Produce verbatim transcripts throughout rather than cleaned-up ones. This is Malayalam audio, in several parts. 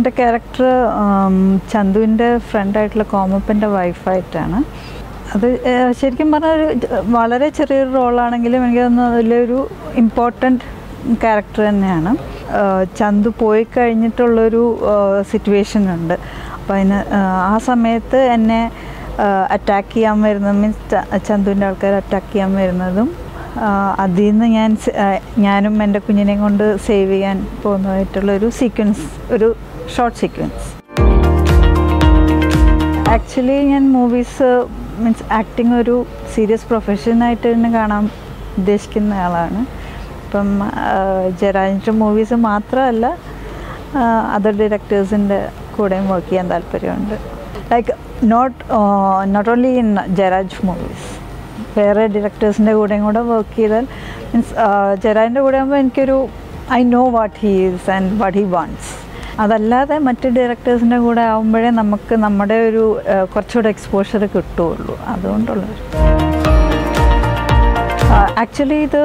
എൻ്റെ ക്യാരക്ടർ ചന്തുവിൻ്റെ ഫ്രണ്ടായിട്ടുള്ള കോമപ്പൻ്റെ വൈഫായിട്ടാണ്. അത് ശരിക്കും പറഞ്ഞാൽ വളരെ ചെറിയൊരു റോളാണെങ്കിലും എനിക്ക് തോന്നുന്നത് അതിലൊരു ഇമ്പോർട്ടൻറ്റ് ക്യാരക്ടർ തന്നെയാണ്. ചന്തു പോയി കഴിഞ്ഞിട്ടുള്ളൊരു സിറ്റുവേഷൻ ഉണ്ട്. അപ്പോൾ അതിന് ആ സമയത്ത് എന്നെ അറ്റാക്ക് ചെയ്യാൻ വരുന്നത്, മീൻസ് ചന്തുവിൻ്റെ ആൾക്കാർ അറ്റാക്ക് ചെയ്യാൻ വരുന്നതും അതിൽ നിന്ന് ഞാൻ ഞാനും എൻ്റെ കുഞ്ഞിനെയും കൊണ്ട് സേവ് ചെയ്യാൻ പോകുന്നതായിട്ടുള്ളൊരു സീക്വൻസ്, ഒരു ഷോർട്ട് സീക്വൻസ്. ആക്ച്വലി ഞാൻ മൂവീസ് മീൻസ് ആക്ടിങ് ഒരു സീരിയസ് പ്രൊഫഷനായിട്ട് തന്നെ കാണാൻ ഉദ്ദേശിക്കുന്ന ആളാണ്. ഇപ്പം ജയരാജിൻ്റെ മൂവീസ് മാത്രമല്ല, അതർ ഡയറക്ടേഴ്സിൻ്റെ കൂടെയും വർക്ക് ചെയ്യാൻ താല്പര്യമുണ്ട്. Like not not only in Jayaraj movies, വേറെ ഡയറക്ടേഴ്സിൻ്റെ കൂടെയും കൂടെ വർക്ക് ചെയ്താൽ മീൻസ് ജയരാജിൻ്റെ കൂടെ ആകുമ്പോൾ എനിക്കൊരു I know what he is and what he wants. അതല്ലാതെ മറ്റ് ഡയറക്ടേഴ്സിൻ്റെ കൂടെ ആകുമ്പോഴേ നമുക്ക് നമ്മുടെ ഒരു കുറച്ചുകൂടെ എക്സ്പോഷർ കിട്ടുകയുള്ളൂ. അതുകൊണ്ടുള്ള ആക്ച്വലി ഇത്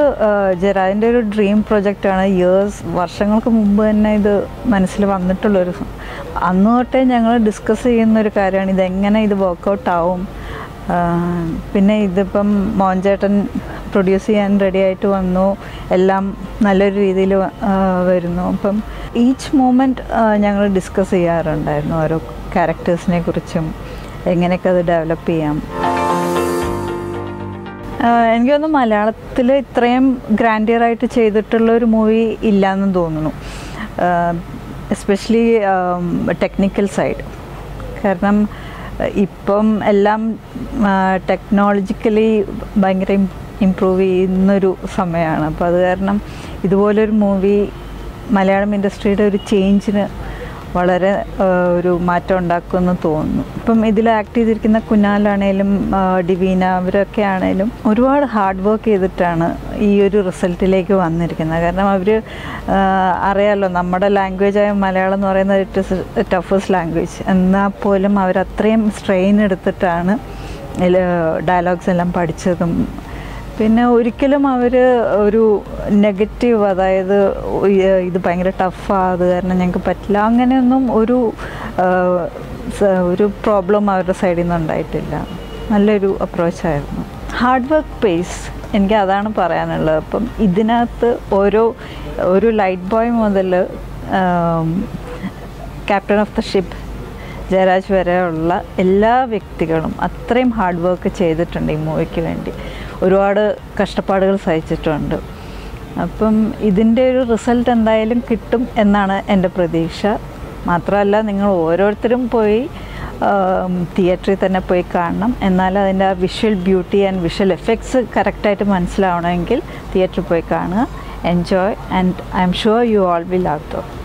ജയരാജിൻ്റെ ഒരു ഡ്രീം പ്രൊജക്റ്റാണ്. ഇയേഴ്സ് വർഷങ്ങൾക്ക് മുമ്പ് തന്നെ ഇത് മനസ്സിൽ വന്നിട്ടുള്ളൊരു, അന്ന് തൊട്ടേ ഞങ്ങൾ ഡിസ്കസ് ചെയ്യുന്നൊരു കാര്യമാണ് ഇതെങ്ങനെ ഇത് വർക്കൗട്ടാവും. പിന്നെ ഇതിപ്പം മോഹൻചേട്ടൻ പ്രൊഡ്യൂസ് ചെയ്യാൻ റെഡിയായിട്ട് വന്നു, എല്ലാം നല്ലൊരു രീതിയിൽ വരുന്നു. അപ്പം ഈച്ച് മൂമെൻറ്റ് ഞങ്ങൾ ഡിസ്കസ് ചെയ്യാറുണ്ടായിരുന്നു, ഓരോ ക്യാരക്ടേഴ്സിനെ കുറിച്ചും എങ്ങനെയൊക്കെ അത് ഡെവലപ്പ് ചെയ്യാം. എനിക്ക് തോന്നുന്നു മലയാളത്തിൽ ഇത്രയും ഗ്രാൻഡിയറായിട്ട് ചെയ്തിട്ടുള്ള ഒരു മൂവി ഇല്ലയെന്ന് തോന്നുന്നു, എസ്പെഷ്യലി ടെക്നിക്കൽ സൈഡ്. കാരണം ഇപ്പം എല്ലാം ടെക്നോളജിക്കലി ഭയങ്കര ഇംപ്രൂവ് ചെയ്യുന്നൊരു സമയമാണ്. അപ്പോൾ അത് കാരണം ഇതുപോലൊരു മൂവി മലയാളം ഇൻഡസ്ട്രിയുടെ ഒരു ചേഞ്ചിന് വളരെ ഒരു മാറ്റം ഉണ്ടാക്കുമെന്ന് തോന്നുന്നു. ഇപ്പം ഇതിൽ ആക്ട് ചെയ്തിരിക്കുന്ന കുനാലാണേലും ഡിവീന അവരൊക്കെ ആണേലും ഒരുപാട് ഹാർഡ് വർക്ക് ചെയ്തിട്ടാണ് ഈ ഒരു റിസൾട്ടിലേക്ക് വന്നിരിക്കുന്നത്. കാരണം അവർ അറിയാമല്ലോ നമ്മുടെ ലാംഗ്വേജായ മലയാളം എന്ന് പറയുന്നത് ഇറ്റ് ഈസ് ടഫസ്റ്റ് ലാംഗ്വേജ്, എന്നാൽ പോലും അവരത്രയും സ്ട്രെയിൻ എടുത്തിട്ടാണ് ഡയലോഗ്സ് എല്ലാം പഠിച്ചതും. പിന്നെ ഒരിക്കലും അവർ ഒരു നെഗറ്റീവ്, അതായത് ഇത് ഭയങ്കര ടഫാണ് അത് കാരണം ഞങ്ങൾക്ക് പറ്റില്ല, അങ്ങനെയൊന്നും ഒരു ഒരു പ്രോബ്ലം അവരുടെ സൈഡിൽ നിന്ന് ഉണ്ടായിട്ടില്ല. നല്ലൊരു അപ്രോച്ചായിരുന്നു. ഹാർഡ് വർക്ക് പേസ്, എനിക്ക് അതാണ് പറയാനുള്ളത്. അപ്പം ഇതിനകത്ത് ഓരോ ഒരു ലൈറ്റ് ബോയ് മുതൽ captain of the ship Jayaraj വരെയുള്ള എല്ലാ വ്യക്തികളും അത്രയും ഹാർഡ് വർക്ക് ചെയ്തിട്ടുണ്ട് ഈ മൂവിക്ക് വേണ്ടി, ഒരുപാട് കഷ്ടപ്പാടുകൾ സഹിച്ചിട്ടുണ്ട്. അപ്പം ഇതിൻ്റെ ഒരു റിസൾട്ട് എന്തായാലും കിട്ടും എന്നാണ് എൻ്റെ പ്രതീക്ഷ. മാത്രമല്ല നിങ്ങൾ ഓരോരുത്തരും പോയി തിയേറ്ററിൽ തന്നെ പോയി കാണണം. എന്നാൽ അതിൻ്റെ ആ visual beauty and visual effects കറക്റ്റായിട്ട് മനസ്സിലാവണമെങ്കിൽ തിയേറ്ററിൽ പോയി കാണുക, enjoy, and I'm sure you all will love that.